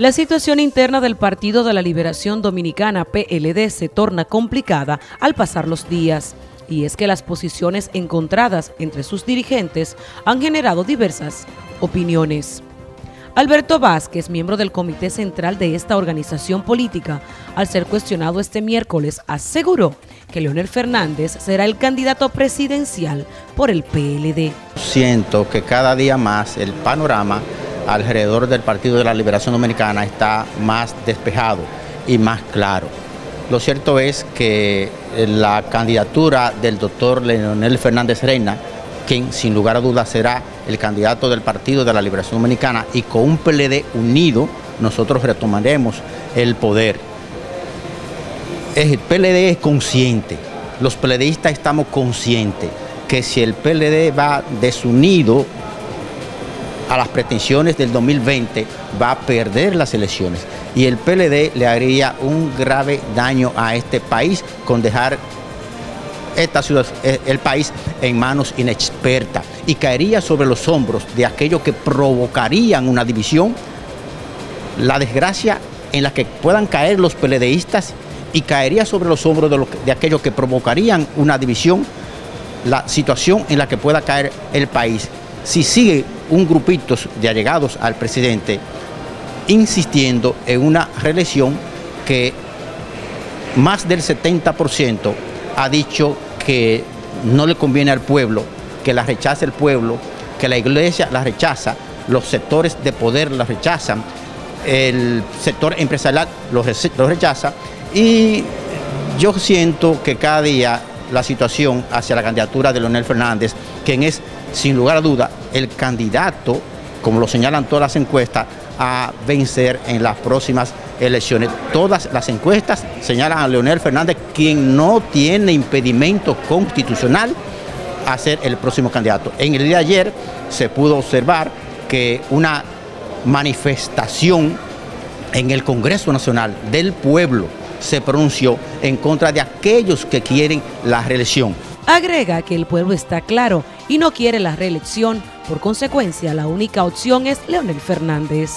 La situación interna del Partido de la Liberación Dominicana, PLD, se torna complicada al pasar los días, y es que las posiciones encontradas entre sus dirigentes han generado diversas opiniones. Alberto Vázquez, miembro del Comité Central de esta organización política, al ser cuestionado este miércoles, aseguró que Leonel Fernández será el candidato presidencial por el PLD. Siento que cada día más el panorama alrededor del Partido de la Liberación Dominicana está más despejado y más claro. Lo cierto es que la candidatura del doctor Leonel Fernández Reina, quien sin lugar a dudas será el candidato del Partido de la Liberación Dominicana, y con un PLD unido nosotros retomaremos el poder. El PLD es consciente, los PLDistas estamos conscientes que si el PLD va desunido a las pretensiones del 2020, va a perder las elecciones, y el PLD le haría un grave daño a este país con dejar esta ciudad, el país, en manos inexpertas, y caería sobre los hombros de aquellos que provocarían una división, la desgracia en la que puedan caer los PLDistas, y caería sobre los hombros de aquellos que provocarían una división, la situación en la que pueda caer el país si sigue un grupito de allegados al presidente insistiendo en una reelección que más del 70% ha dicho que no le conviene al pueblo, que la rechaza el pueblo, que la iglesia la rechaza, los sectores de poder la rechazan, el sector empresarial lo rechaza, y yo siento que cada día la situación hacia la candidatura de Leonel Fernández, quien es sin lugar a duda el candidato, como lo señalan todas las encuestas, a vencer en las próximas elecciones. Todas las encuestas señalan a Leonel Fernández, quien no tiene impedimento constitucional a ser el próximo candidato. En el día de ayer se pudo observar que una manifestación en el Congreso Nacional del Pueblo se pronunció en contra de aquellos que quieren la reelección. Agrega que el pueblo está claro y no quiere la reelección, por consecuencia la única opción es Leonel Fernández.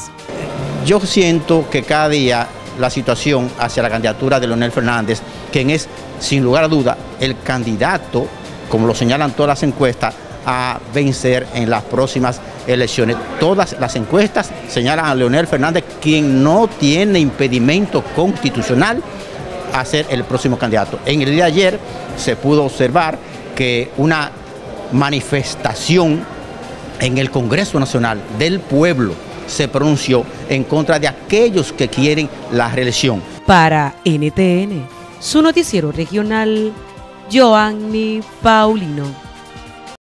Yo siento que cada día la situación hacia la candidatura de Leonel Fernández, quien es sin lugar a duda el candidato, como lo señalan todas las encuestas, a vencer en las próximas elecciones. Todas las encuestas señalan a Leonel Fernández, quien no tiene impedimento constitucional a ser el próximo candidato. En el día de ayer se pudo observar que una manifestación en el Congreso Nacional del Pueblo se pronunció en contra de aquellos que quieren la reelección. Para NTN, su noticiero regional, Joanny Paulino.